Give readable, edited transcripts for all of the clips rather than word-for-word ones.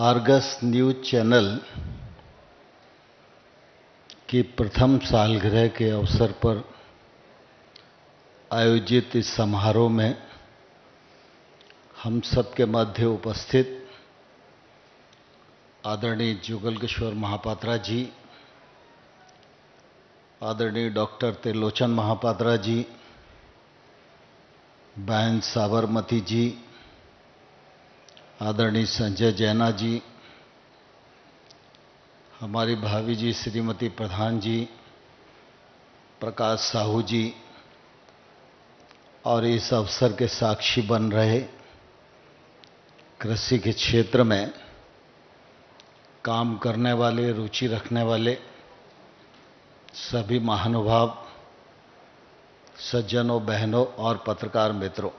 Argus news channel की प्रथम सालगिरह के अवसर पर आयोजित इस समारोह में हम सबके मध्य उपस्थित आदरणीय जुगल किशोर महापात्रा जी, आदरणीय डॉक्टर त्रिलोचन महापात्रा जी, बहन साबरमती जी, आदरणीय संजय जेना जी, हमारी भाभी जी श्रीमती प्रधान जी, प्रकाश साहू जी और इस अवसर के साक्षी बन रहे कृषि के क्षेत्र में काम करने वाले, रुचि रखने वाले सभी महानुभाव सज्जनों, बहनों और पत्रकार मित्रों,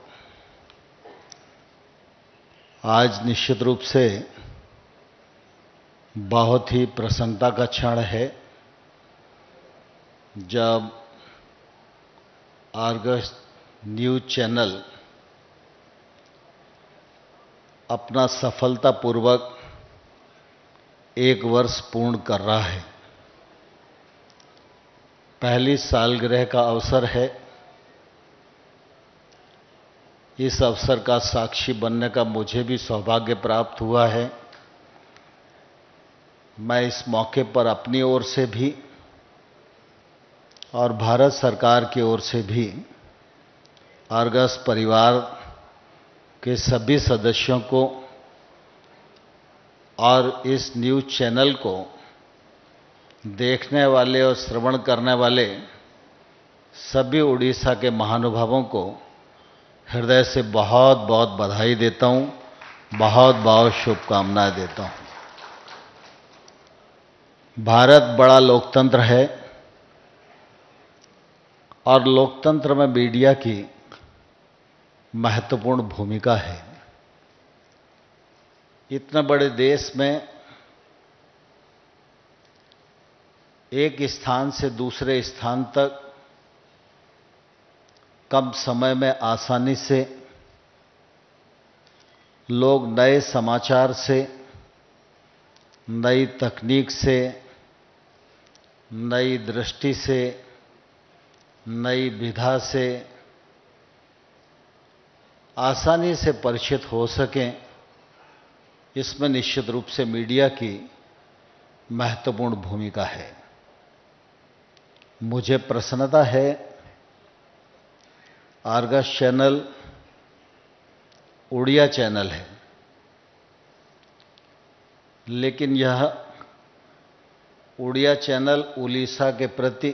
आज निश्चित रूप से बहुत ही प्रसन्नता का क्षण है जब आर्गस न्यूज चैनल अपना सफलतापूर्वक 1 वर्ष पूर्ण कर रहा है। पहली सालगिरह का अवसर है, इस अवसर का साक्षी बनने का मुझे भी सौभाग्य प्राप्त हुआ है। मैं इस मौके पर अपनी ओर से भी और भारत सरकार की ओर से भी आर्गस परिवार के सभी सदस्यों को और इस न्यूज़ चैनल को देखने वाले और श्रवण करने वाले सभी उड़ीसा के महानुभावों को हृदय से बहुत बहुत बधाई देता हूं, बहुत बहुत शुभकामनाएं देता हूं। भारत बड़ा लोकतंत्र है और लोकतंत्र में मीडिया की महत्वपूर्ण भूमिका है। इतने बड़े देश में एक स्थान से दूसरे स्थान तक कम समय में आसानी से लोग नए समाचार से, नई तकनीक से, नई दृष्टि से, नई विधा से आसानी से परिचित हो सकें, इसमें निश्चित रूप से मीडिया की महत्वपूर्ण भूमिका है। मुझे प्रसन्नता है आर्गस चैनल उड़िया चैनल है, लेकिन यह उड़िया चैनल उड़ीसा के प्रति,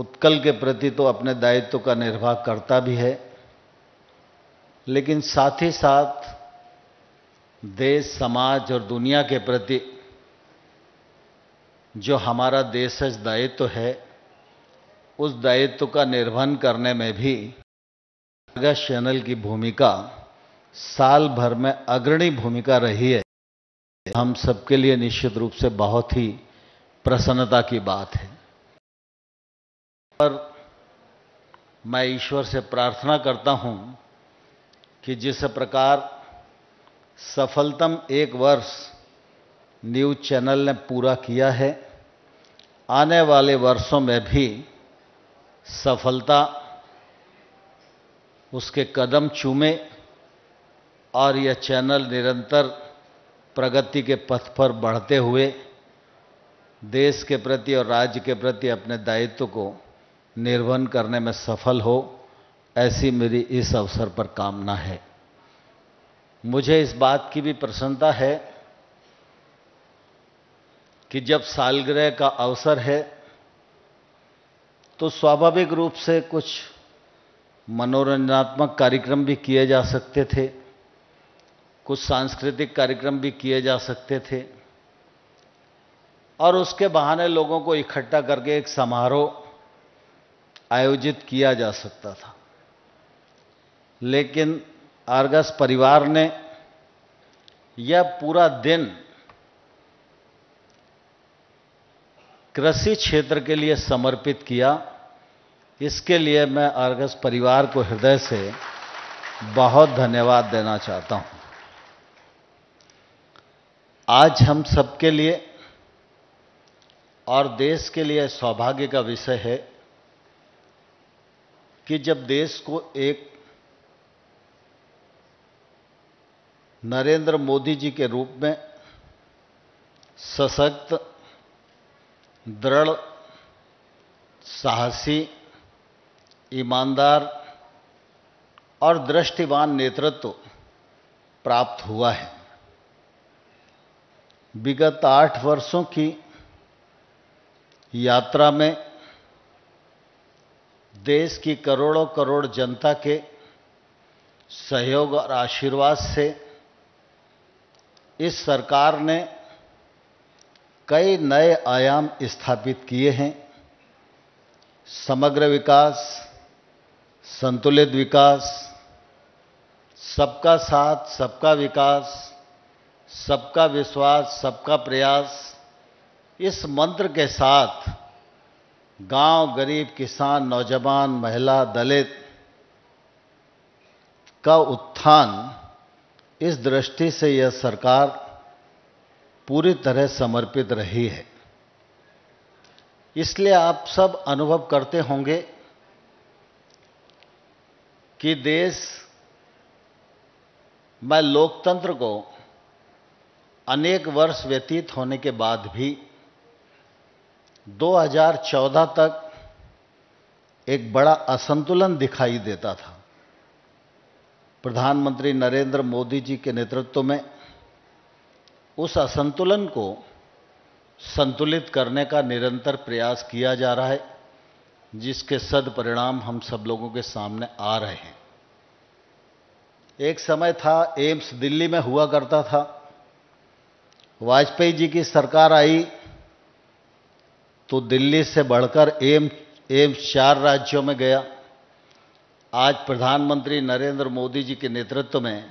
उत्कल के प्रति तो अपने दायित्व का निर्वाह करता भी है, लेकिन साथ ही साथ देश, समाज और दुनिया के प्रति जो हमारा देशज दायित्व है, उस दायित्व का निर्वहन करने में भी आर्गस चैनल की भूमिका साल भर में अग्रणी भूमिका रही है। हम सबके लिए निश्चित रूप से बहुत ही प्रसन्नता की बात है और मैं ईश्वर से प्रार्थना करता हूं कि जिस प्रकार सफलतम 1 वर्ष न्यूज़ चैनल ने पूरा किया है, आने वाले वर्षों में भी सफलता उसके कदम चूमे और यह चैनल निरंतर प्रगति के पथ पर बढ़ते हुए देश के प्रति और राज्य के प्रति अपने दायित्व को निर्वहन करने में सफल हो, ऐसी मेरी इस अवसर पर कामना है। मुझे इस बात की भी प्रसन्नता है कि जब सालगिरह का अवसर है तो स्वाभाविक रूप से कुछ मनोरंजनात्मक कार्यक्रम भी किए जा सकते थे, कुछ सांस्कृतिक कार्यक्रम भी किए जा सकते थे और उसके बहाने लोगों को इकट्ठा करके एक समारोह आयोजित किया जा सकता था। लेकिन आर्गस परिवार ने यह पूरा दिन कृषि क्षेत्र के लिए समर्पित किया, इसके लिए मैं आर्गस परिवार को हृदय से बहुत धन्यवाद देना चाहता हूं। आज हम सबके लिए और देश के लिए सौभाग्य का विषय है कि जब देश को एक नरेंद्र मोदी जी के रूप में सशक्त, दृढ़, साहसी, ईमानदार और दृष्टिवान नेतृत्व प्राप्त हुआ है। विगत 8 वर्षों की यात्रा में देश की करोड़ों करोड़ जनता के सहयोग और आशीर्वाद से इस सरकार ने कई नए आयाम स्थापित किए हैं। समग्र विकास, संतुलित विकास, सबका साथ, सबका विकास, सबका विश्वास, सबका प्रयास, इस मंत्र के साथ गांव, गरीब, किसान, नौजवान, महिला, दलित का उत्थान, इस दृष्टि से यह सरकार पूरी तरह समर्पित रही है। इसलिए आप सब अनुभव करते होंगे कि देश में लोकतंत्र को अनेक वर्ष व्यतीत होने के बाद भी 2014 तक एक बड़ा असंतुलन दिखाई देता था। प्रधानमंत्री नरेंद्र मोदी जी के नेतृत्व में उस असंतुलन को संतुलित करने का निरंतर प्रयास किया जा रहा है, जिसके सद्परिणाम हम सब लोगों के सामने आ रहे हैं। एक समय था, एम्स दिल्ली में हुआ करता था। वाजपेयी जी की सरकार आई तो दिल्ली से बढ़कर एम्स 4 राज्यों में गया। आज प्रधानमंत्री नरेंद्र मोदी जी के नेतृत्व में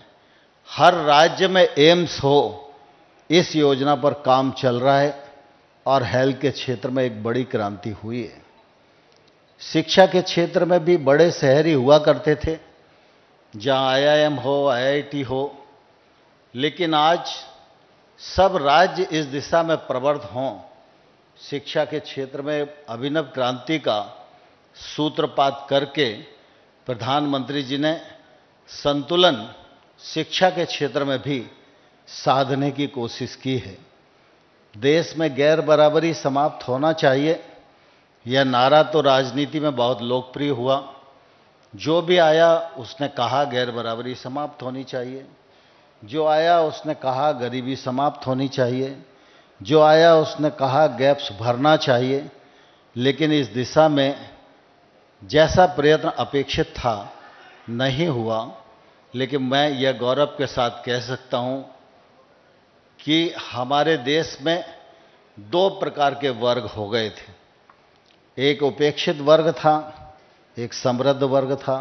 हर राज्य में एम्स हो, इस योजना पर काम चल रहा है और हेल्थ के क्षेत्र में एक बड़ी क्रांति हुई है। शिक्षा के क्षेत्र में भी बड़े शहरी हुआ करते थे, जहां IIM हो, IIT हो, लेकिन आज सब राज्य इस दिशा में प्रवृत्त हों। शिक्षा के क्षेत्र में अभिनव क्रांति का सूत्रपात करके प्रधानमंत्री जी ने संतुलन शिक्षा के क्षेत्र में भी साधने की कोशिश की है। देश में गैर बराबरी समाप्त होना चाहिए, यह नारा तो राजनीति में बहुत लोकप्रिय हुआ। जो भी आया उसने कहा गैर बराबरी समाप्त होनी चाहिए, जो आया उसने कहा गरीबी समाप्त होनी चाहिए, जो आया उसने कहा गैप्स भरना चाहिए, लेकिन इस दिशा में जैसा प्रयत्न अपेक्षित था नहीं हुआ। लेकिन मैं यह गौरव के साथ कह सकता हूं कि हमारे देश में 2 प्रकार के वर्ग हो गए थे। एक उपेक्षित वर्ग था, एक समृद्ध वर्ग था।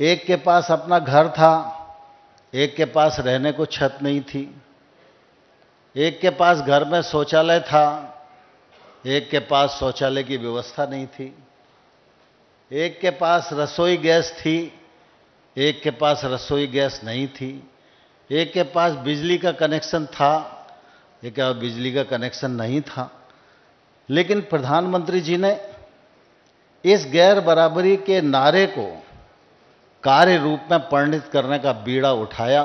एक के पास अपना घर था, एक के पास रहने को छत नहीं थी। एक के पास घर में शौचालय था, एक के पास शौचालय की व्यवस्था नहीं थी। एक के पास रसोई गैस थी, एक के पास रसोई गैस नहीं थी। एक के पास बिजली का कनेक्शन था, एक के पास बिजली का कनेक्शन नहीं था। लेकिन प्रधानमंत्री जी ने इस गैर बराबरी के नारे को कार्य रूप में परिणित करने का बीड़ा उठाया।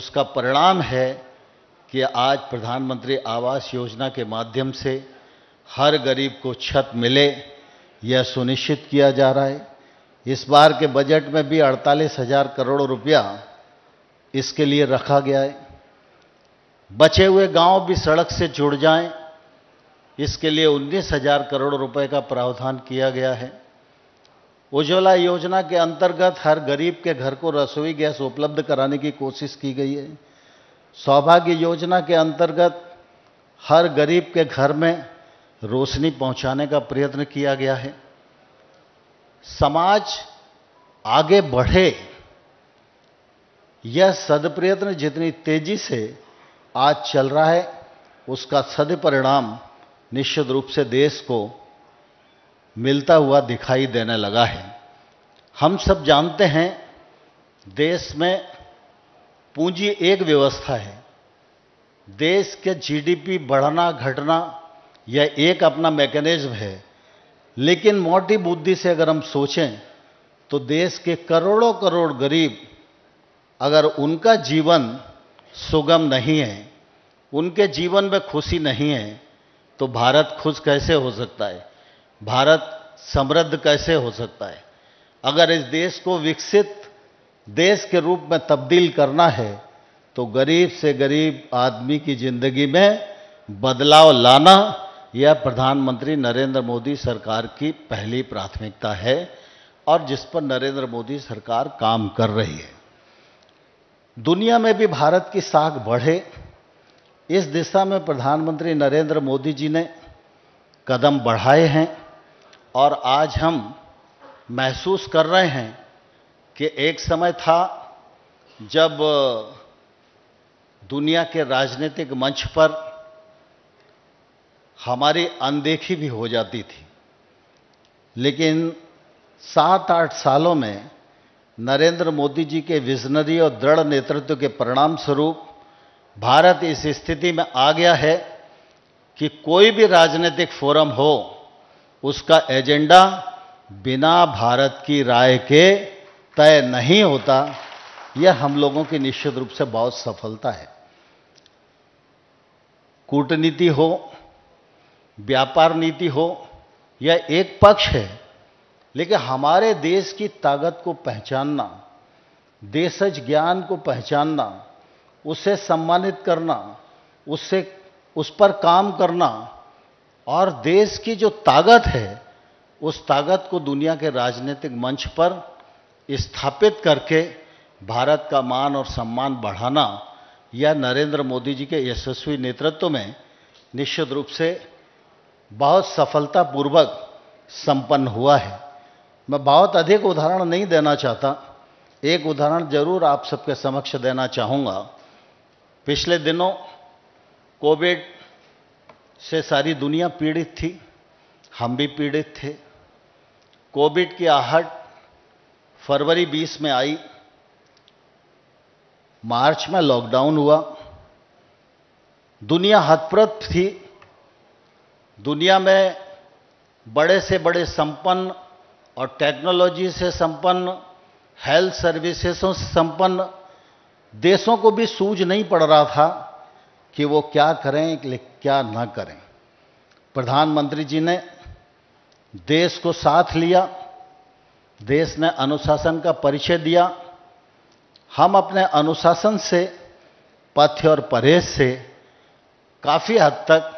उसका परिणाम है कि आज प्रधानमंत्री आवास योजना के माध्यम से हर गरीब को छत मिले, यह सुनिश्चित किया जा रहा है। इस बार के बजट में भी 48,000 करोड़ रुपया इसके लिए रखा गया है। बचे हुए गांव भी सड़क से जुड़ जाएं, इसके लिए 19,000 करोड़ रुपए का प्रावधान किया गया है। उज्ज्वला योजना के अंतर्गत हर गरीब के घर को रसोई गैस उपलब्ध कराने की कोशिश की गई है। सौभाग्य योजना के अंतर्गत हर गरीब के घर में रोशनी पहुंचाने का प्रयत्न किया गया है। समाज आगे बढ़े, यह सदप्रयत्न जितनी तेजी से आज चल रहा है, उसका सदपरिणाम निश्चित रूप से देश को मिलता हुआ दिखाई देने लगा है। हम सब जानते हैं देश में पूंजी एक व्यवस्था है, देश के जीडीपी बढ़ना घटना यह एक अपना मैकेनिज्म है, लेकिन मोटी बुद्धि से अगर हम सोचें तो देश के करोड़ों करोड़ गरीब, अगर उनका जीवन सुगम नहीं है, उनके जीवन में खुशी नहीं है, तो भारत खुश कैसे हो सकता है, भारत समृद्ध कैसे हो सकता है। अगर इस देश को विकसित देश के रूप में तब्दील करना है तो गरीब से गरीब आदमी की ज़िंदगी में बदलाव लाना यह प्रधानमंत्री नरेंद्र मोदी सरकार की पहली प्राथमिकता है और जिस पर नरेंद्र मोदी सरकार काम कर रही है। दुनिया में भी भारत की साख बढ़े, इस दिशा में प्रधानमंत्री नरेंद्र मोदी जी ने कदम बढ़ाए हैं और आज हम महसूस कर रहे हैं कि एक समय था जब दुनिया के राजनीतिक मंच पर हमारी अनदेखी भी हो जाती थी, लेकिन 7-8 सालों में नरेंद्र मोदी जी के विजनरी और दृढ़ नेतृत्व के परिणाम स्वरूप भारत इस स्थिति में आ गया है कि कोई भी राजनीतिक फोरम हो उसका एजेंडा बिना भारत की राय के तय नहीं होता। यह हम लोगों की निश्चित रूप से बहुत सफलता है। कूटनीति हो, व्यापार नीति हो, यह एक पक्ष है, लेकिन हमारे देश की ताकत को पहचानना, देशज ज्ञान को पहचानना, उसे सम्मानित करना, उससे उस पर काम करना और देश की जो ताकत है उस ताकत को दुनिया के राजनीतिक मंच पर स्थापित करके भारत का मान और सम्मान बढ़ाना, यह नरेंद्र मोदी जी के यशस्वी नेतृत्व में निश्चित रूप से बहुत सफलतापूर्वक संपन्न हुआ है। मैं बहुत अधिक उदाहरण नहीं देना चाहता, एक उदाहरण जरूर आप सबके समक्ष देना चाहूँगा। पिछले दिनों कोविड से सारी दुनिया पीड़ित थी, हम भी पीड़ित थे। कोविड की आहट फरवरी 20 में आई, मार्च में लॉकडाउन हुआ, दुनिया हतप्रभ थी। दुनिया में बड़े से बड़े संपन्न और टेक्नोलॉजी से संपन्न, हेल्थ सर्विसेजों से संपन्न देशों को भी सूझ नहीं पड़ रहा था कि वो क्या करें क्या ना करें। प्रधानमंत्री जी ने देश को साथ लिया, देश ने अनुशासन का परिचय दिया। हम अपने अनुशासन से, पथ्य और परहेज से काफ़ी हद तक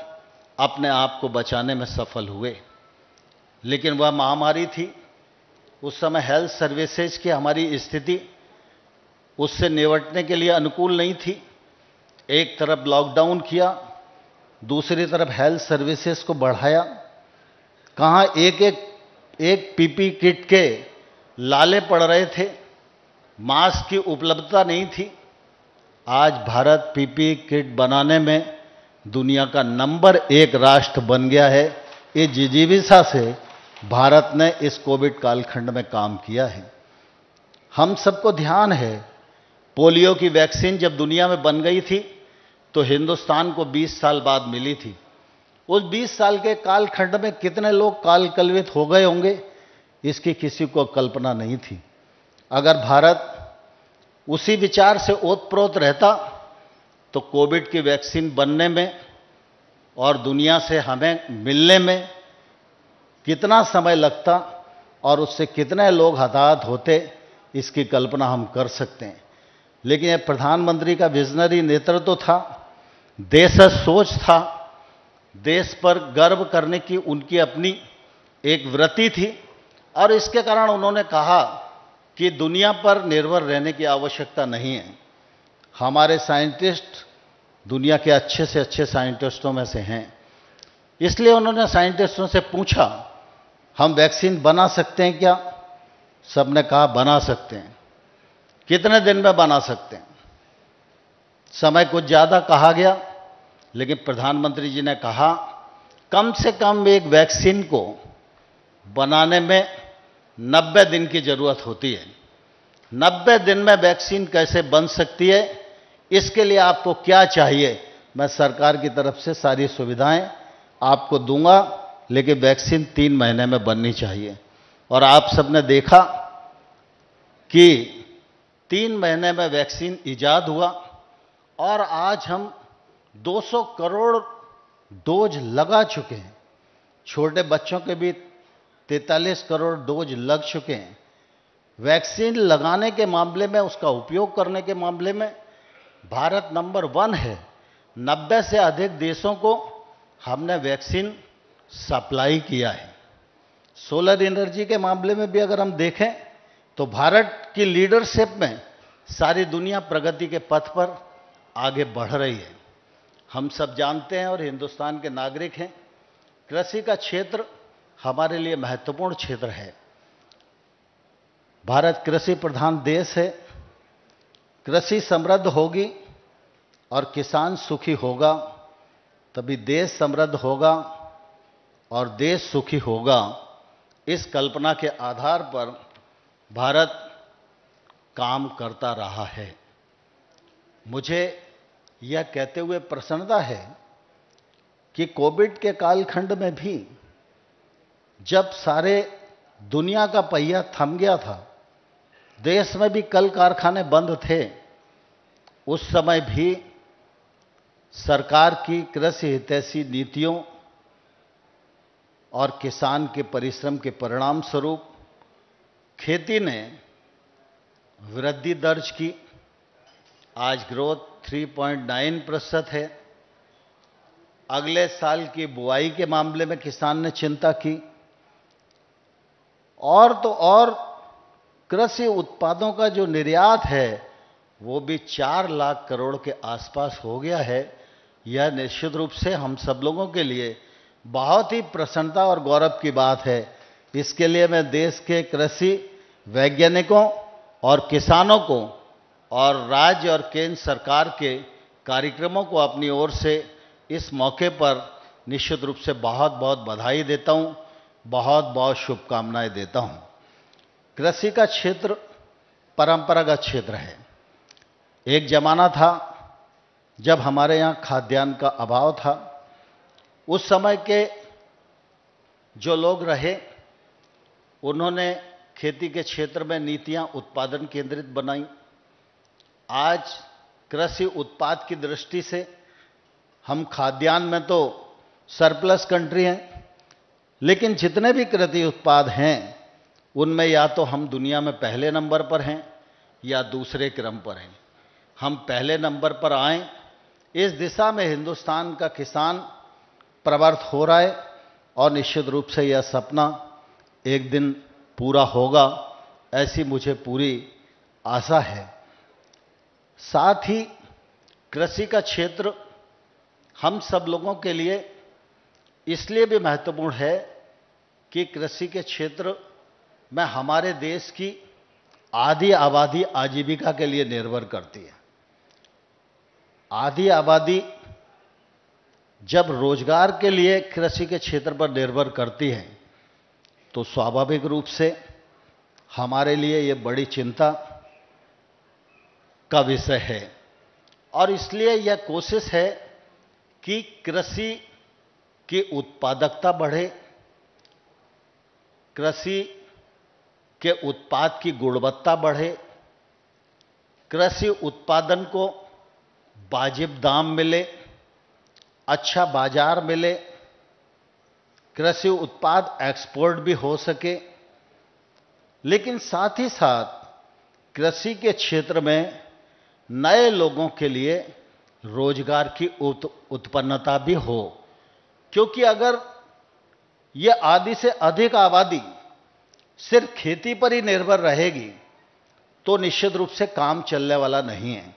अपने आप को बचाने में सफल हुए, लेकिन वह महामारी थी। उस समय हेल्थ सर्विसेज की हमारी स्थिति उससे निपटने के लिए अनुकूल नहीं थी। एक तरफ लॉकडाउन किया, दूसरी तरफ हेल्थ सर्विसेज को बढ़ाया। कहाँ एक पीपी किट के लाले पड़ रहे थे, मास्क की उपलब्धता नहीं थी। आज भारत पीपी किट बनाने में दुनिया का नंबर 1 राष्ट्र बन गया है। ये जिजीविषा से भारत ने इस कोविड कालखंड में काम किया है। हम सबको ध्यान है, पोलियो की वैक्सीन जब दुनिया में बन गई थी तो हिंदुस्तान को 20 साल बाद मिली थी। उस 20 साल के कालखंड में कितने लोग कालकलवित हो गए होंगे, इसकी किसी को कल्पना नहीं थी। अगर भारत उसी विचार से ओतप्रोत रहता तो कोविड की वैक्सीन बनने में और दुनिया से हमें मिलने में कितना समय लगता और उससे कितने लोग हताहत होते, इसकी कल्पना हम कर सकते हैं। लेकिन यह प्रधानमंत्री का विजनरी नेतृत्व तो था, देशज सोच था, देश पर गर्व करने की उनकी अपनी एक वृत्ति थी और इसके कारण उन्होंने कहा कि दुनिया पर निर्भर रहने की आवश्यकता नहीं है। हमारे साइंटिस्ट दुनिया के अच्छे से अच्छे साइंटिस्टों में से हैं, इसलिए उन्होंने साइंटिस्टों से पूछा हम वैक्सीन बना सकते हैं क्या? सबने कहा बना सकते हैं। कितने दिन में बना सकते हैं? समय कुछ ज़्यादा कहा गया, लेकिन प्रधानमंत्री जी ने कहा कम से कम एक वैक्सीन को बनाने में 90 दिन की ज़रूरत होती है। 90 दिन में वैक्सीन कैसे बन सकती है, इसके लिए आपको क्या चाहिए, मैं सरकार की तरफ से सारी सुविधाएं आपको दूंगा, लेकिन वैक्सीन 3 महीने में बननी चाहिए। और आप सबने देखा कि 3 महीने में वैक्सीन ईजाद हुआ और आज हम 200 करोड़ डोज लगा चुके हैं। छोटे बच्चों के भी 43 करोड़ डोज लग चुके हैं। वैक्सीन लगाने के मामले में, उसका उपयोग करने के मामले में भारत नंबर 1 है। 90 से अधिक देशों को हमने वैक्सीन सप्लाई किया है। सोलर एनर्जी के मामले में भी अगर हम देखें तो भारत की लीडरशिप में सारी दुनिया प्रगति के पथ पर आगे बढ़ रही है। हम सब जानते हैं और हिंदुस्तान के नागरिक हैं, कृषि का क्षेत्र हमारे लिए महत्वपूर्ण क्षेत्र है। भारत कृषि प्रधान देश है। कृषि समृद्ध होगी और किसान सुखी होगा, तभी देश समृद्ध होगा और देश सुखी होगा। इस कल्पना के आधार पर भारत काम करता रहा है। मुझे यह कहते हुए प्रसन्नता है कि कोविड के कालखंड में भी, जब सारे दुनिया का पहिया थम गया था, देश में भी कल कारखाने बंद थे, उस समय भी सरकार की कृषि हितैषी नीतियों और किसान के परिश्रम के परिणाम स्वरूप खेती ने वृद्धि दर्ज की। आज ग्रोथ 3.9% है। अगले साल की बुआई के मामले में किसान ने चिंता की और तो और कृषि उत्पादों का जो निर्यात है वो भी 4 लाख करोड़ के आसपास हो गया है। यह निश्चित रूप से हम सब लोगों के लिए बहुत ही प्रसन्नता और गौरव की बात है। इसके लिए मैं देश के कृषि वैज्ञानिकों और किसानों को और राज्य और केंद्र सरकार के कार्यक्रमों को अपनी ओर से इस मौके पर निश्चित रूप से बहुत बहुत बधाई देता हूँ, बहुत बहुत शुभकामनाएं देता हूँ। कृषि का क्षेत्र परंपरागत क्षेत्र है। एक जमाना था जब हमारे यहाँ खाद्यान्न का अभाव था। उस समय के जो लोग रहे उन्होंने खेती के क्षेत्र में नीतियाँ उत्पादन केंद्रित बनाई। आज कृषि उत्पाद की दृष्टि से हम खाद्यान्न में तो सरप्लस कंट्री हैं, लेकिन जितने भी कृषि उत्पाद हैं उनमें या तो हम दुनिया में पहले नंबर पर हैं या दूसरे क्रम पर हैं। हम पहले नंबर पर आएँ, इस दिशा में हिंदुस्तान का किसान प्रवर्त हो रहा है और निश्चित रूप से यह सपना एक दिन पूरा होगा, ऐसी मुझे पूरी आशा है। साथ ही कृषि का क्षेत्र हम सब लोगों के लिए इसलिए भी महत्वपूर्ण है कि कृषि के क्षेत्र में हमारे देश की आधी आबादी आजीविका के लिए निर्भर करती है। आधी आबादी जब रोजगार के लिए कृषि के क्षेत्र पर निर्भर करती है तो स्वाभाविक रूप से हमारे लिए ये बड़ी चिंता का विषय है। और इसलिए यह कोशिश है कि कृषि की उत्पादकता बढ़े, कृषि के उत्पाद की गुणवत्ता बढ़े, कृषि उत्पादन को वाजिब दाम मिले, अच्छा बाजार मिले, कृषि उत्पाद एक्सपोर्ट भी हो सके। लेकिन साथ ही साथ कृषि के क्षेत्र में नए लोगों के लिए रोजगार की उत्पन्नता भी हो, क्योंकि अगर ये आधी से अधिक आबादी सिर्फ खेती पर ही निर्भर रहेगी तो निश्चित रूप से काम चलने वाला नहीं है।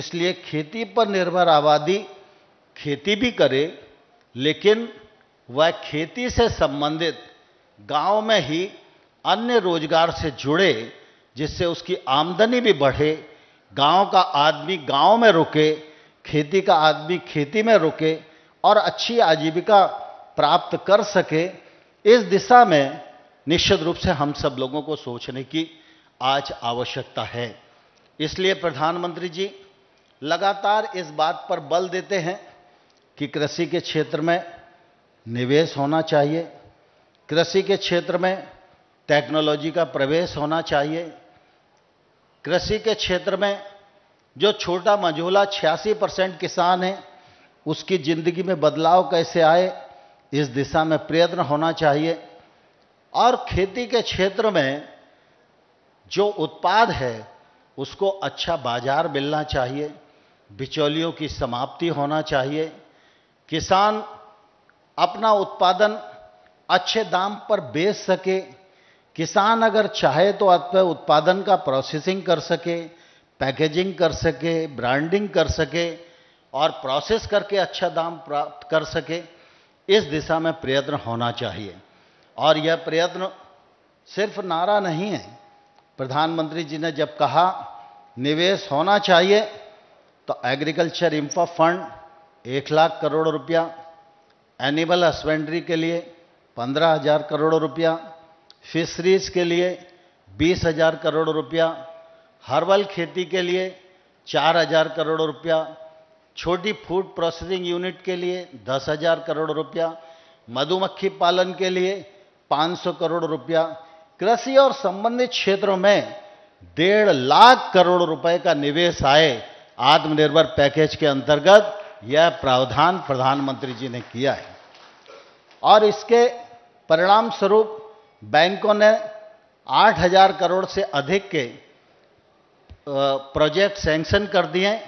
इसलिए खेती पर निर्भर आबादी खेती भी करे, लेकिन वह खेती से संबंधित गांव में ही अन्य रोजगार से जुड़े, जिससे उसकी आमदनी भी बढ़े। गांव का आदमी गांव में रुके, खेती का आदमी खेती में रुके और अच्छी आजीविका प्राप्त कर सके। इस दिशा में निश्चित रूप से हम सब लोगों को सोचने की आज आवश्यकता है। इसलिए प्रधानमंत्री जी, लगातार इस बात पर बल देते हैं कि कृषि के क्षेत्र में निवेश होना चाहिए, कृषि के क्षेत्र में टेक्नोलॉजी का प्रवेश होना चाहिए, कृषि के क्षेत्र में जो छोटा मझोला 86% किसान है उसकी ज़िंदगी में बदलाव कैसे आए इस दिशा में प्रयत्न होना चाहिए, और खेती के क्षेत्र में जो उत्पाद है उसको अच्छा बाजार मिलना चाहिए, बिचौलियों की समाप्ति होना चाहिए, किसान अपना उत्पादन अच्छे दाम पर बेच सके, किसान अगर चाहे तो अपने उत्पादन का प्रोसेसिंग कर सके, पैकेजिंग कर सके, ब्रांडिंग कर सके और प्रोसेस करके अच्छा दाम प्राप्त कर सके, इस दिशा में प्रयत्न होना चाहिए। और यह प्रयत्न सिर्फ नारा नहीं है। प्रधानमंत्री जी ने जब कहा निवेश होना चाहिए तो agriculture infra fund 1 lakh crore रुपया, एनिमल हस्बेंड्री के लिए 15,000 करोड़ रुपया, फिशरीज के लिए 20,000 करोड़ रुपया, हर्बल खेती के लिए 4,000 करोड़ रुपया, छोटी फूड प्रोसेसिंग यूनिट के लिए 10,000 करोड़ रुपया, मधुमक्खी पालन के लिए 500 करोड़ रुपया, कृषि और संबंधित क्षेत्रों में 1.5 लाख करोड़ रुपए का निवेश आए। आत्मनिर्भर पैकेज के अंतर्गत यह प्रावधान प्रधानमंत्री जी ने किया है और इसके परिणाम स्वरूप बैंकों ने 8,000 करोड़ से अधिक के प्रोजेक्ट सैंक्शन कर दिए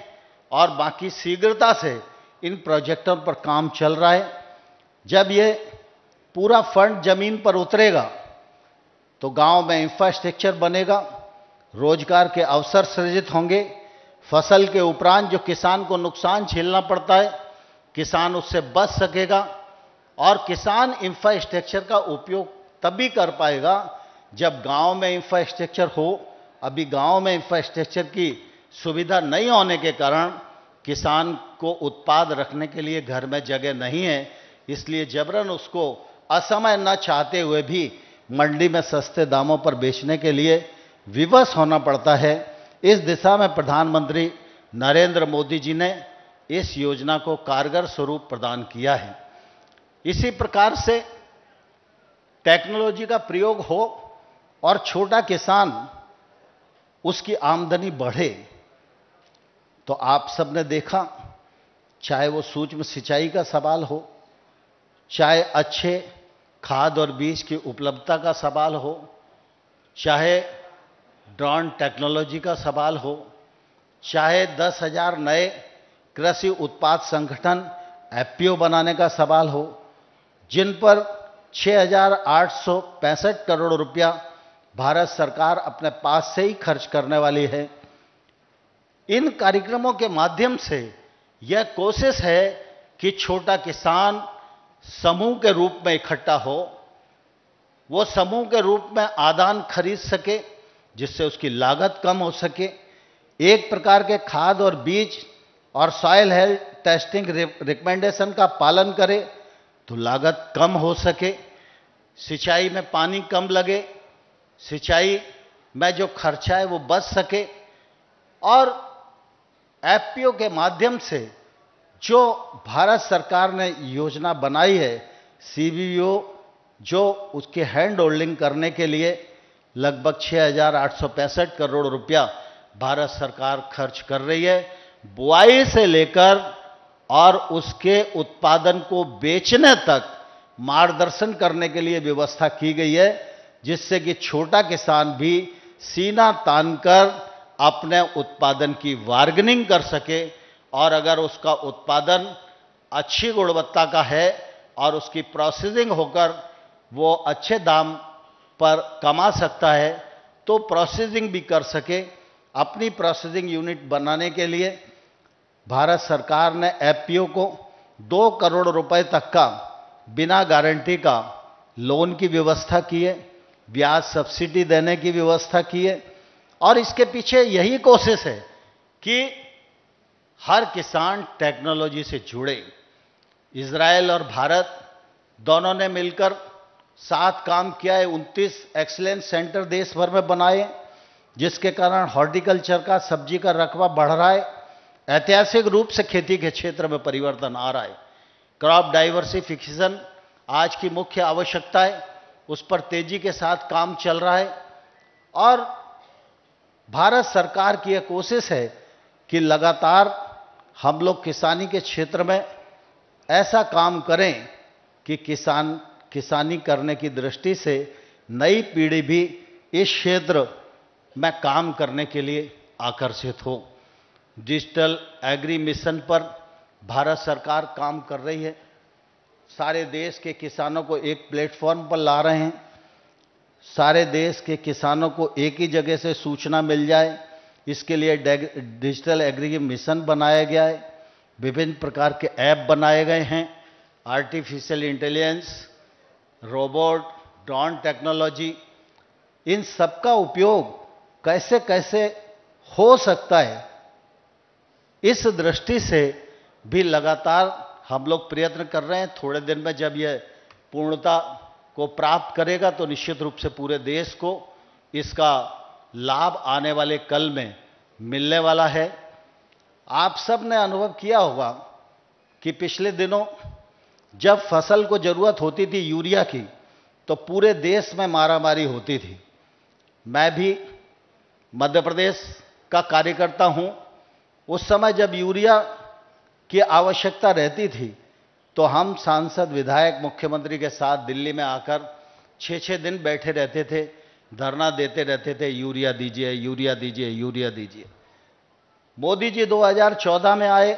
और बाकी शीघ्रता से इन प्रोजेक्टों पर काम चल रहा है। जब ये पूरा फंड जमीन पर उतरेगा तो गांव में इंफ्रास्ट्रक्चर बनेगा, रोजगार के अवसर सृजित होंगे, फसल के उपरांत जो किसान को नुकसान झेलना पड़ता है किसान उससे बच सकेगा और किसान इंफ्रास्ट्रक्चर का उपयोग तभी कर पाएगा जब गांव में इंफ्रास्ट्रक्चर हो। अभी गांव में इंफ्रास्ट्रक्चर की सुविधा नहीं होने के कारण किसान को उत्पाद रखने के लिए घर में जगह नहीं है, इसलिए जबरन उसको असमय न चाहते हुए भी मंडी में सस्ते दामों पर बेचने के लिए विवश होना पड़ता है। इस दिशा में प्रधानमंत्री नरेंद्र मोदी जी ने इस योजना को कारगर स्वरूप प्रदान किया है। इसी प्रकार से टेक्नोलॉजी का प्रयोग हो और छोटा किसान उसकी आमदनी बढ़े, तो आप सबने देखा चाहे वो सूक्ष्म सिंचाई का सवाल हो, चाहे अच्छे खाद और बीज की उपलब्धता का सवाल हो, चाहे ड्रोन टेक्नोलॉजी का सवाल हो, चाहे 10,000 नए कृषि उत्पाद संगठन एफपीओ बनाने का सवाल हो, जिन पर 6,865 करोड़ रुपया भारत सरकार अपने पास से ही खर्च करने वाली है। इन कार्यक्रमों के माध्यम से यह कोशिश है कि छोटा किसान समूह के रूप में इकट्ठा हो, वो समूह के रूप में आदान खरीद सके जिससे उसकी लागत कम हो सके। एक प्रकार के खाद और बीज और सॉयल हेल्थ टेस्टिंग रिकमेंडेशन का पालन करे तो लागत कम हो सके, सिंचाई में पानी कम लगे, सिंचाई में जो खर्चा है वो बच सके, और एफपीओ के माध्यम से जो भारत सरकार ने योजना बनाई है CBO, जो उसके हैंड होल्डिंग करने के लिए लगभग 6,865 करोड़ रुपया भारत सरकार खर्च कर रही है। बुआई से लेकर और उसके उत्पादन को बेचने तक मार्गदर्शन करने के लिए व्यवस्था की गई है, जिससे कि छोटा किसान भी सीना तानकर अपने उत्पादन की बार्गेनिंग कर सके, और अगर उसका उत्पादन अच्छी गुणवत्ता का है और उसकी प्रोसेसिंग होकर वो अच्छे दाम पर कमा सकता है तो प्रोसेसिंग भी कर सके। अपनी प्रोसेसिंग यूनिट बनाने के लिए भारत सरकार ने एफपीओ को 2 करोड़ रुपए तक का बिना गारंटी का लोन की व्यवस्था की है, ब्याज सब्सिडी देने की व्यवस्था की है, और इसके पीछे यही कोशिश है कि हर किसान टेक्नोलॉजी से जुड़े। इजराइल और भारत दोनों ने मिलकर साथ काम किया है, 29 एक्सीलेंस सेंटर देश भर में बनाए, जिसके कारण हॉर्टिकल्चर का सब्जी का रकबा बढ़ रहा है। ऐतिहासिक रूप से खेती के क्षेत्र में परिवर्तन आ रहा है। क्रॉप डाइवर्सिफिकेशन आज की मुख्य आवश्यकता है, उस पर तेजी के साथ काम चल रहा है और भारत सरकार की यह कोशिश है कि लगातार हम लोग किसानी के क्षेत्र में ऐसा काम करें कि किसानी करने की दृष्टि से नई पीढ़ी भी इस क्षेत्र में काम करने के लिए आकर्षित हो। डिजिटल एग्री मिशन पर भारत सरकार काम कर रही है, सारे देश के किसानों को एक प्लेटफॉर्म पर ला रहे हैं, सारे देश के किसानों को एक ही जगह से सूचना मिल जाए इसके लिए डिजिटल एग्री मिशन बनाया गया है। विभिन्न प्रकार के ऐप बनाए गए हैं, artificial intelligence, robot, drone technology, इन सब का उपयोग कैसे कैसे हो सकता है इस दृष्टि से भी लगातार हम लोग प्रयत्न कर रहे हैं। थोड़े दिन में जब यह पूर्णता को प्राप्त करेगा तो निश्चित रूप से पूरे देश को इसका लाभ आने वाले कल में मिलने वाला है। आप सब ने अनुभव किया होगा कि पिछले दिनों जब फसल को ज़रूरत होती थी यूरिया की तो पूरे देश में मारामारी होती थी। मैं भी मध्य प्रदेश का कार्यकर्ता हूँ। उस समय जब यूरिया की आवश्यकता रहती थी तो हम सांसद, विधायक, मुख्यमंत्री के साथ दिल्ली में आकर 6-6 दिन बैठे रहते थे, धरना देते रहते थे, यूरिया दीजिए, यूरिया दीजिए, यूरिया दीजिए। मोदी जी 2014 में आए,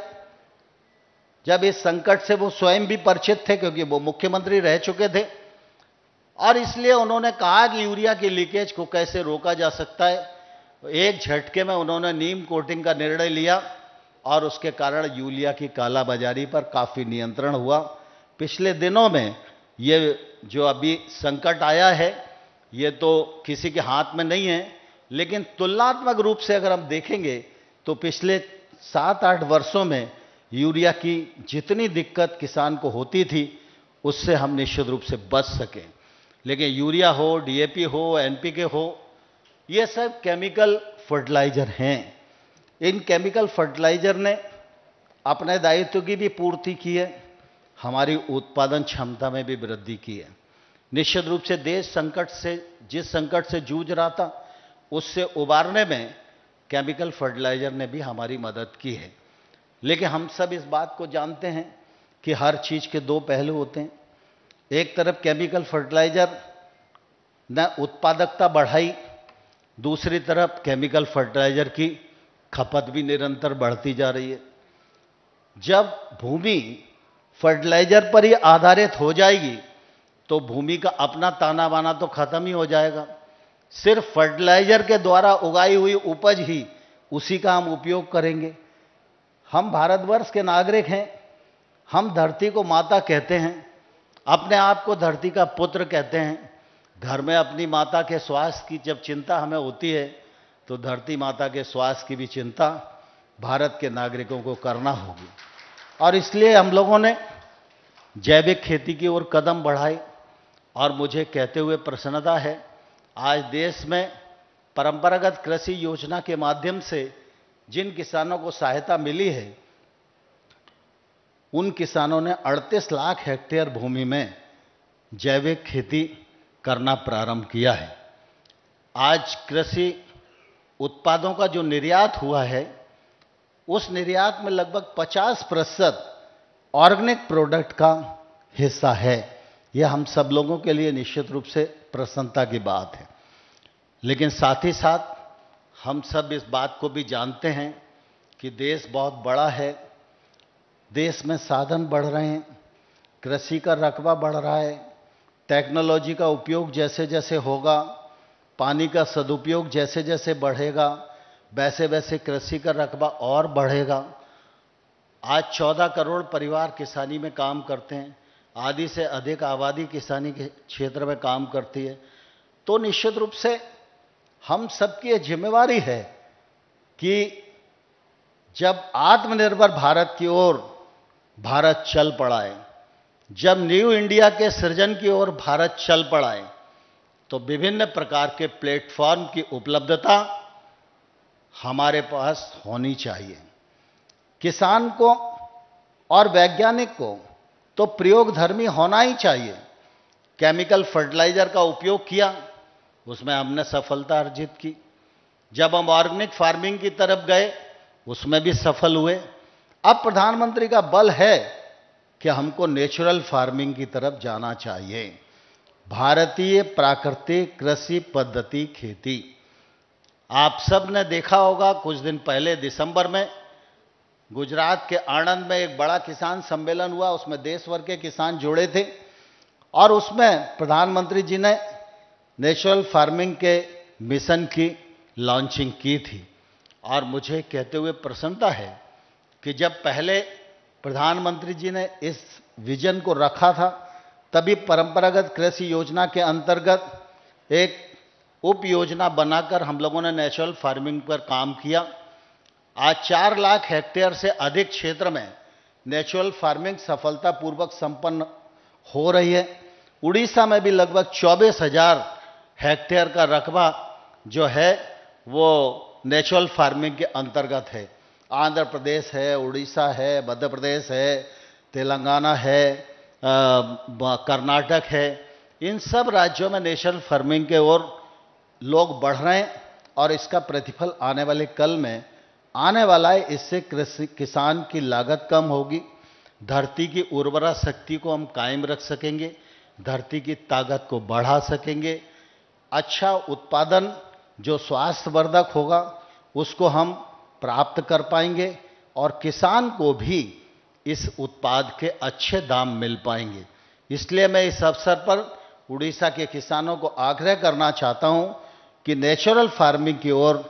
जब इस संकट से वो स्वयं भी परिचित थे क्योंकि वो मुख्यमंत्री रह चुके थे और इसलिए उन्होंने कहा कि यूरिया की लीकेज को कैसे रोका जा सकता है। एक झटके में उन्होंने नीम कोटिंग का निर्णय लिया और उसके कारण यूरिया की कालाबाजारी पर काफ़ी नियंत्रण हुआ। पिछले दिनों में ये जो अभी संकट आया है ये तो किसी के हाथ में नहीं है, लेकिन तुलनात्मक रूप से अगर हम देखेंगे तो पिछले 7-8 वर्षों में यूरिया की जितनी दिक्कत किसान को होती थी उससे हम निश्चित रूप से बच सकें। लेकिन यूरिया हो, डीएपी हो, एनपीके हो, ये सब केमिकल फर्टिलाइज़र हैं। इन केमिकल फर्टिलाइज़र ने अपने दायित्व की भी पूर्ति की है, हमारी उत्पादन क्षमता में भी वृद्धि की है। निश्चित रूप से देश संकट से, जिस संकट से जूझ रहा था उससे उबारने में केमिकल फर्टिलाइज़र ने भी हमारी मदद की है। लेकिन हम सब इस बात को जानते हैं कि हर चीज़ के दो पहलू होते हैं। एक तरफ केमिकल फर्टिलाइज़र ने उत्पादकता बढ़ाई, दूसरी तरफ केमिकल फर्टिलाइज़र की खपत भी निरंतर बढ़ती जा रही है। जब भूमि फर्टिलाइज़र पर ही आधारित हो जाएगी तो भूमि का अपना ताना बाना तो खत्म ही हो जाएगा। सिर्फ फर्टिलाइज़र के द्वारा उगाई हुई उपज ही, उसी का हम उपयोग करेंगे। हम भारतवर्ष के नागरिक हैं, हम धरती को माता कहते हैं, अपने आप को धरती का पुत्र कहते हैं। घर में अपनी माता के स्वास्थ्य की जब चिंता हमें होती है तो धरती माता के स्वास्थ्य की भी चिंता भारत के नागरिकों को करना होगी और इसलिए हम लोगों ने जैविक खेती की ओर कदम बढ़ाए। और मुझे कहते हुए प्रसन्नता है, आज देश में परंपरागत कृषि योजना के माध्यम से जिन किसानों को सहायता मिली है उन किसानों ने 38 लाख हेक्टेयर भूमि में जैविक खेती करना प्रारंभ किया है। आज कृषि उत्पादों का जो निर्यात हुआ है उस निर्यात में लगभग 50% ऑर्गेनिक प्रोडक्ट का हिस्सा है। यह हम सब लोगों के लिए निश्चित रूप से प्रसन्नता की बात है। लेकिन साथ ही साथ हम सब इस बात को भी जानते हैं कि देश बहुत बड़ा है, देश में साधन बढ़ रहे हैं, कृषि का रकबा बढ़ रहा है, टेक्नोलॉजी का उपयोग जैसे जैसे होगा, पानी का सदुपयोग जैसे जैसे बढ़ेगा वैसे वैसे कृषि का रकबा और बढ़ेगा। आज 14 करोड़ परिवार किसानी में काम करते हैं, आधी से अधिक आबादी किसानी के क्षेत्र में काम करती है। तो निश्चित रूप से हम सबकी ये जिम्मेवारी है कि जब आत्मनिर्भर भारत की ओर भारत चल पड़ा है, जब न्यू इंडिया के सृजन की ओर भारत चल पड़ा है तो विभिन्न प्रकार के प्लेटफॉर्म की उपलब्धता हमारे पास होनी चाहिए। किसान को और वैज्ञानिक को तो प्रयोगधर्मी होना ही चाहिए। केमिकल फर्टिलाइजर का उपयोग किया, उसमें हमने सफलता अर्जित की। जब हम ऑर्गेनिक फार्मिंग की तरफ गए, उसमें भी सफल हुए। अब प्रधानमंत्री का बल है कि हमको नेचुरल फार्मिंग की तरफ जाना चाहिए। भारतीय प्राकृतिक कृषि पद्धति खेती, आप सब ने देखा होगा कुछ दिन पहले दिसंबर में गुजरात के आणंद में एक बड़ा किसान सम्मेलन हुआ, उसमें देश भर के किसान जुड़े थे और उसमें प्रधानमंत्री जी ने नेचुरल फार्मिंग के मिशन की लॉन्चिंग की थी। और मुझे कहते हुए प्रसन्नता है कि जब पहले प्रधानमंत्री जी ने इस विजन को रखा था, तभी परंपरागत कृषि योजना के अंतर्गत एक उप योजना बनाकर हम लोगों ने नेचुरल फार्मिंग पर काम किया। आज 4 लाख हेक्टेयर से अधिक क्षेत्र में नेचुरल फार्मिंग सफलतापूर्वक संपन्न हो रही है। उड़ीसा में भी लगभग 24,000 हेक्टेयर का रकबा जो है वो नेचुरल फार्मिंग के अंतर्गत है। आंध्र प्रदेश है, उड़ीसा है, मध्य प्रदेश है, तेलंगाना है, कर्नाटक है, इन सब राज्यों में नेचुरल फार्मिंग के ओर लोग बढ़ रहे हैं और इसका प्रतिफल आने वाले कल में आने वाला है। इससे किसान की लागत कम होगी, धरती की उर्वरा शक्ति को हम कायम रख सकेंगे, धरती की ताकत को बढ़ा सकेंगे। अच्छा उत्पादन जो स्वास्थ्यवर्धक होगा उसको हम प्राप्त कर पाएंगे और किसान को भी इस उत्पाद के अच्छे दाम मिल पाएंगे। इसलिए मैं इस अवसर पर उड़ीसा के किसानों को आग्रह करना चाहता हूं कि नेचुरल फार्मिंग की ओर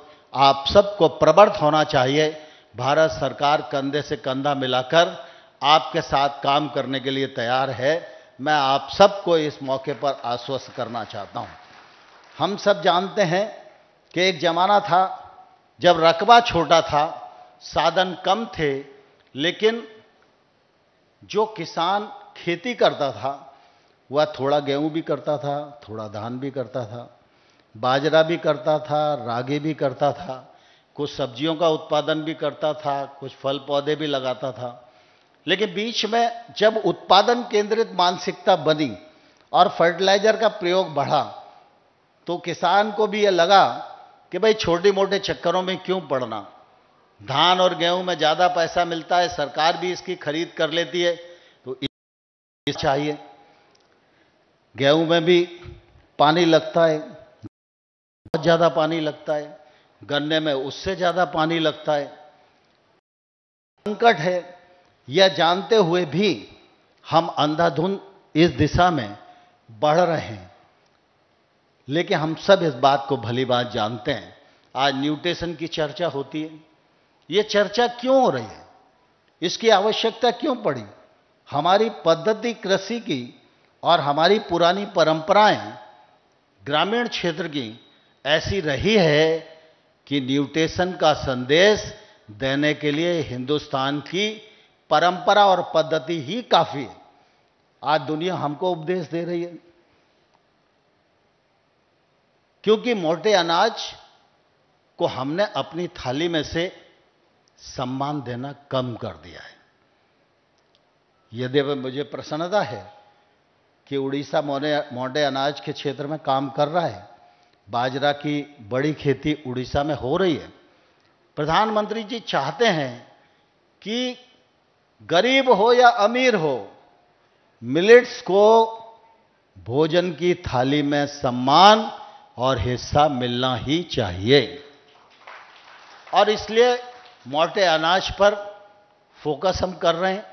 आप सबको प्रवृत्त होना चाहिए। भारत सरकार कंधे से कंधा मिलाकर आपके साथ काम करने के लिए तैयार है। मैं आप सबको इस मौके पर आश्वस्त करना चाहता हूं। हम सब जानते हैं कि एक ज़माना था जब रकबा छोटा था, साधन कम थे, लेकिन जो किसान खेती करता था वह थोड़ा गेहूं भी करता था, थोड़ा धान भी करता था, बाजरा भी करता था, रागी भी करता था, कुछ सब्जियों का उत्पादन भी करता था, कुछ फल पौधे भी लगाता था। लेकिन बीच में जब उत्पादन केंद्रित मानसिकता बनी और फर्टिलाइजर का प्रयोग बढ़ा, तो किसान को भी यह लगा कि भाई छोटे मोटे चक्करों में क्यों पड़ना, धान और गेहूं में ज़्यादा पैसा मिलता है, सरकार भी इसकी खरीद कर लेती है, तो इस चाहिए। गेहूं में भी पानी लगता है, बहुत ज़्यादा पानी लगता है, गन्ने में उससे ज़्यादा पानी लगता है, संकट है। यह जानते हुए भी हम अंधाधुंध इस दिशा में बढ़ रहे हैं। लेकिन हम सब इस बात को भली बात जानते हैं। आज न्यूट्रिशन की चर्चा होती है, ये चर्चा क्यों हो रही है, इसकी आवश्यकता क्यों पड़ी? हमारी पद्धति कृषि की और हमारी पुरानी परंपराएं ग्रामीण क्षेत्र की ऐसी रही है कि न्यूट्रिशन का संदेश देने के लिए हिंदुस्तान की परंपरा और पद्धति ही काफ़ी है। आज दुनिया हमको उपदेश दे रही है, क्योंकि मोटे अनाज को हमने अपनी थाली में से सम्मान देना कम कर दिया है। यदि मुझे प्रसन्नता है कि उड़ीसा मोटे अनाज के क्षेत्र में काम कर रहा है, बाजरा की बड़ी खेती उड़ीसा में हो रही है। प्रधानमंत्री जी चाहते हैं कि गरीब हो या अमीर हो, मिलेट्स को भोजन की थाली में सम्मान और हिस्सा मिलना ही चाहिए और इसलिए मोटे अनाज पर फोकस हम कर रहे हैं,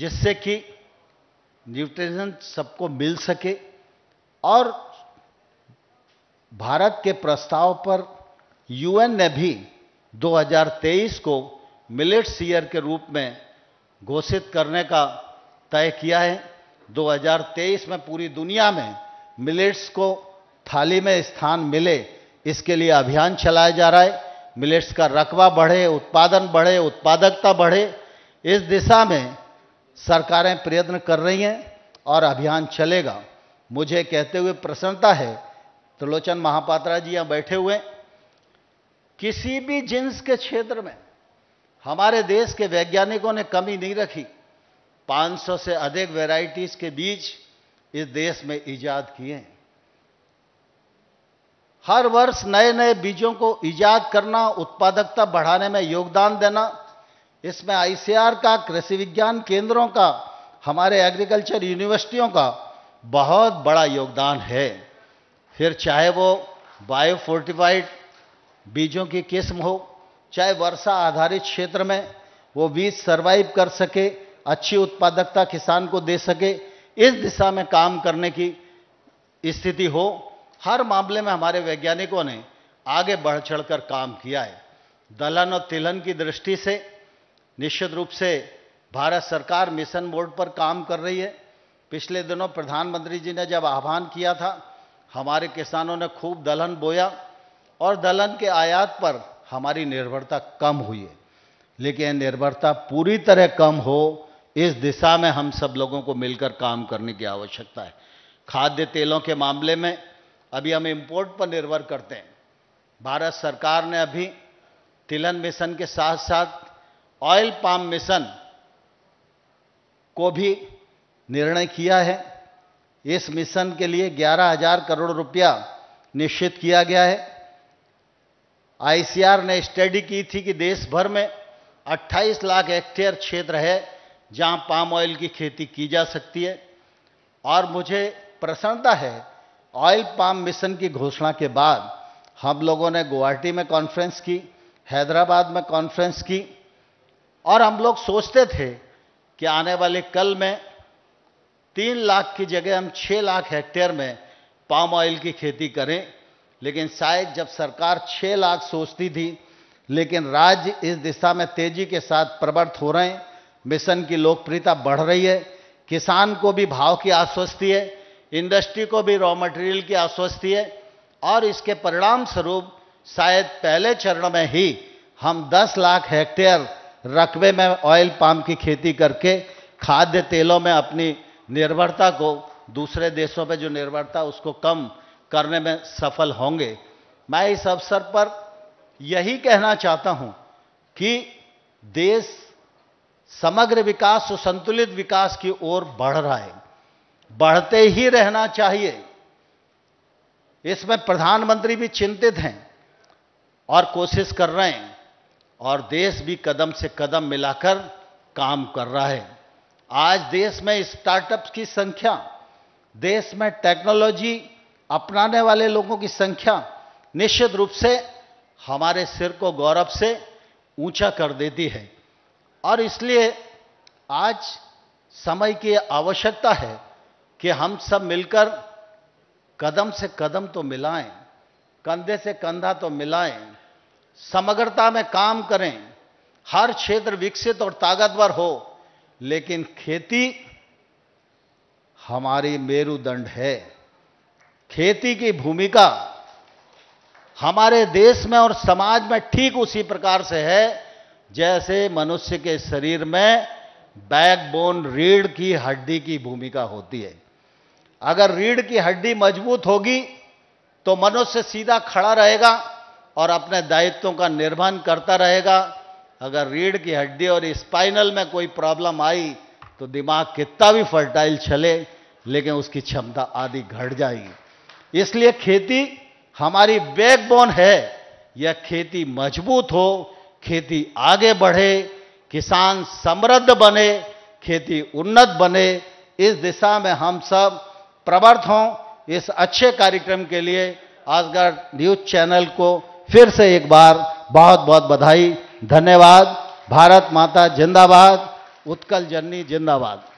जिससे कि न्यूट्रिशन सबको मिल सके। और भारत के प्रस्ताव पर यूएन ने भी 2023 को मिलेट्स ईयर के रूप में घोषित करने का तय किया है। 2023 में पूरी दुनिया में मिलेट्स को थाली में स्थान मिले, इसके लिए अभियान चलाया जा रहा है। मिलेट्स का रकबा बढ़े, उत्पादन बढ़े, उत्पादकता बढ़े, इस दिशा में सरकारें प्रयत्न कर रही हैं और अभियान चलेगा। मुझे कहते हुए प्रसन्नता है, त्रिलोचन महापात्रा जी यहाँ बैठे हुए, किसी भी जिन्स के क्षेत्र में हमारे देश के वैज्ञानिकों ने कमी नहीं रखी, 500 से अधिक वैरायटीज के बीज इस देश में ईजाद किए। हर वर्ष नए नए बीजों को ईजाद करना, उत्पादकता बढ़ाने में योगदान देना, इसमें आईसीआर का, कृषि विज्ञान केंद्रों का, हमारे एग्रीकल्चर यूनिवर्सिटियों का बहुत बड़ा योगदान है। फिर चाहे वो बायोफोर्टिफाइड बीजों की किस्म हो, चाहे वर्षा आधारित क्षेत्र में वो बीज सर्वाइव कर सके, अच्छी उत्पादकता किसान को दे सके, इस दिशा में काम करने की स्थिति हो, हर मामले में हमारे वैज्ञानिकों ने आगे बढ़ चढ़कर काम किया है। दलहन और तिलहन की दृष्टि से निश्चित रूप से भारत सरकार मिशन मोड पर काम कर रही है। पिछले दिनों प्रधानमंत्री जी ने जब आह्वान किया था, हमारे किसानों ने खूब दलहन बोया और दलहन के आयात पर हमारी निर्भरता कम हुई है, लेकिन निर्भरता पूरी तरह कम हो, इस दिशा में हम सब लोगों को मिलकर काम करने की आवश्यकता है। खाद्य तेलों के मामले में अभी हम इंपोर्ट पर निर्भर करते हैं। भारत सरकार ने अभी तिलहन मिशन के साथ साथ ऑयल पाम मिशन को भी निर्णय किया है। इस मिशन के लिए 11,000 करोड़ रुपया निश्चित किया गया है। आईसीआर ने स्टडी की थी कि देश भर में 28 लाख हेक्टेयर क्षेत्र है जहां पाम ऑयल की खेती की जा सकती है, और मुझे प्रसन्नता है ऑयल पाम मिशन की घोषणा के बाद हम लोगों ने गुवाहाटी में कॉन्फ्रेंस की, हैदराबाद में कॉन्फ्रेंस की, और हम लोग सोचते थे कि आने वाले कल में 3 लाख की जगह हम 6 लाख हेक्टेयर में पाम ऑयल की खेती करें, लेकिन शायद जब सरकार 6 लाख सोचती थी, लेकिन राज्य इस दिशा में तेजी के साथ प्रवृत्त हो रहे हैं। मिशन की लोकप्रियता बढ़ रही है, किसान को भी भाव की आश्वस्ति है, इंडस्ट्री को भी रॉ मटेरियल की आश्वस्ति है, और इसके परिणाम स्वरूप शायद पहले चरण में ही हम 10 लाख हेक्टेयर रकबे में ऑयल पाम की खेती करके खाद्य तेलों में अपनी निर्भरता को, दूसरे देशों पे जो निर्भरता उसको कम करने में सफल होंगे। मैं इस अवसर पर यही कहना चाहता हूं कि देश समग्र विकास, सुसंतुलित विकास की ओर बढ़ रहा है, बढ़ते ही रहना चाहिए। इसमें प्रधानमंत्री भी चिंतित हैं और कोशिश कर रहे हैं, और देश भी कदम से कदम मिलाकर काम कर रहा है। आज देश में स्टार्टअप्स की संख्या, देश में टेक्नोलॉजी अपनाने वाले लोगों की संख्या निश्चित रूप से हमारे सिर को गौरव से ऊंचा कर देती है, और इसलिए आज समय की आवश्यकता है कि हम सब मिलकर कदम से कदम तो मिलाएं, कंधे से कंधा तो मिलाएं, समग्रता में काम करें, हर क्षेत्र विकसित और ताकतवर हो, लेकिन खेती हमारी मेरुदंड है। खेती की भूमिका हमारे देश में और समाज में ठीक उसी प्रकार से है जैसे मनुष्य के शरीर में बैकबोन, रीढ़ की हड्डी की भूमिका होती है। अगर रीढ़ की हड्डी मजबूत होगी तो मनुष्य सीधा खड़ा रहेगा और अपने दायित्वों का निर्वहन करता रहेगा। अगर रीढ़ की हड्डी और स्पाइनल में कोई प्रॉब्लम आई तो दिमाग कितना भी फर्टाइल चले, लेकिन उसकी क्षमता आधी घट जाएगी। इसलिए खेती हमारी बैकबोन है। यह खेती मजबूत हो, खेती आगे बढ़े, किसान समृद्ध बने, खेती उन्नत बने, इस दिशा में हम सब प्रवृत्त हों। इस अच्छे कार्यक्रम के लिए आजगर न्यूज़ चैनल को फिर से एक बार बहुत बहुत बधाई, धन्यवाद। भारत माता जिंदाबाद, उत्कल जननी जिंदाबाद।